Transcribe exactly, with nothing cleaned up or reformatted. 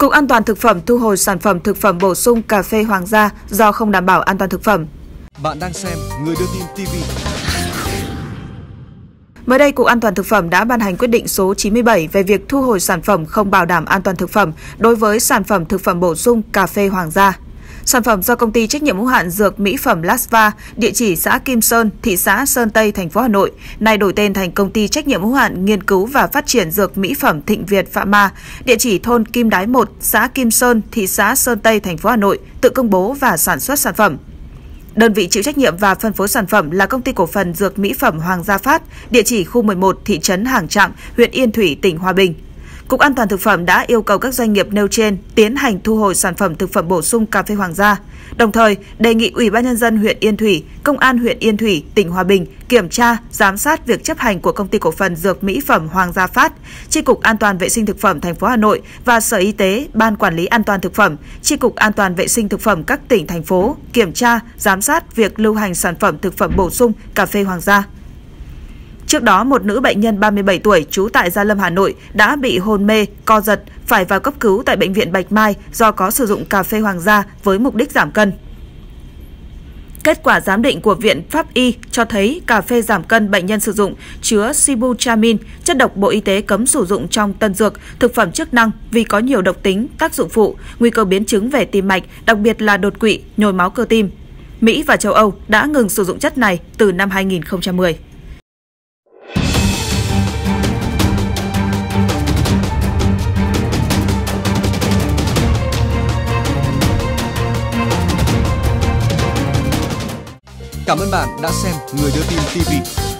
Cục An toàn thực phẩm thu hồi sản phẩm thực phẩm bổ sung cà phê Hoàng Gia do không đảm bảo an toàn thực phẩm. Bạn đang xem Người đưa tin ti vi. Mới đây, Cục An toàn thực phẩm đã ban hành quyết định số chín mươi bảy về việc thu hồi sản phẩm không bảo đảm an toàn thực phẩm đối với sản phẩm thực phẩm bổ sung cà phê Hoàng Gia. Sản phẩm do công ty trách nhiệm hữu hạn Dược Mỹ phẩm Lasva, địa chỉ xã Kim Sơn, thị xã Sơn Tây, thành phố Hà Nội, nay đổi tên thành Công ty trách nhiệm hữu hạn Nghiên cứu và Phát triển Dược Mỹ phẩm Thịnh Việt Pharma, địa chỉ thôn Kim Đái một, xã Kim Sơn, thị xã Sơn Tây, thành phố Hà Nội, tự công bố và sản xuất sản phẩm. Đơn vị chịu trách nhiệm và phân phối sản phẩm là Công ty cổ phần Dược Mỹ phẩm Hoàng Gia Phát, địa chỉ khu mười một, thị trấn Hàng Trạng, huyện Yên Thủy, tỉnh Hòa Bình. Cục An toàn thực phẩm đã yêu cầu các doanh nghiệp nêu trên tiến hành thu hồi sản phẩm thực phẩm bổ sung cà phê Hoàng Gia. Đồng thời, đề nghị Ủy ban nhân dân huyện Yên Thủy, Công an huyện Yên Thủy, tỉnh Hòa Bình kiểm tra, giám sát việc chấp hành của Công ty cổ phần Dược Mỹ phẩm Hoàng Gia Phát, Chi cục An toàn vệ sinh thực phẩm thành phố Hà Nội và Sở Y tế, Ban quản lý an toàn thực phẩm, Chi cục An toàn vệ sinh thực phẩm các tỉnh thành phố kiểm tra, giám sát việc lưu hành sản phẩm thực phẩm bổ sung cà phê Hoàng Gia. Trước đó, một nữ bệnh nhân ba mươi bảy tuổi trú tại Gia Lâm, Hà Nội đã bị hôn mê, co giật, phải vào cấp cứu tại bệnh viện Bạch Mai do có sử dụng cà phê Hoàng Gia với mục đích giảm cân. Kết quả giám định của Viện Pháp Y cho thấy cà phê giảm cân bệnh nhân sử dụng chứa sibutramin, chất độc Bộ Y tế cấm sử dụng trong tân dược, thực phẩm chức năng vì có nhiều độc tính, tác dụng phụ, nguy cơ biến chứng về tim mạch, đặc biệt là đột quỵ, nhồi máu cơ tim. Mỹ và châu Âu đã ngừng sử dụng chất này từ năm hai nghìn không trăm mười. Cảm ơn bạn đã xem Người đưa tin ti vi.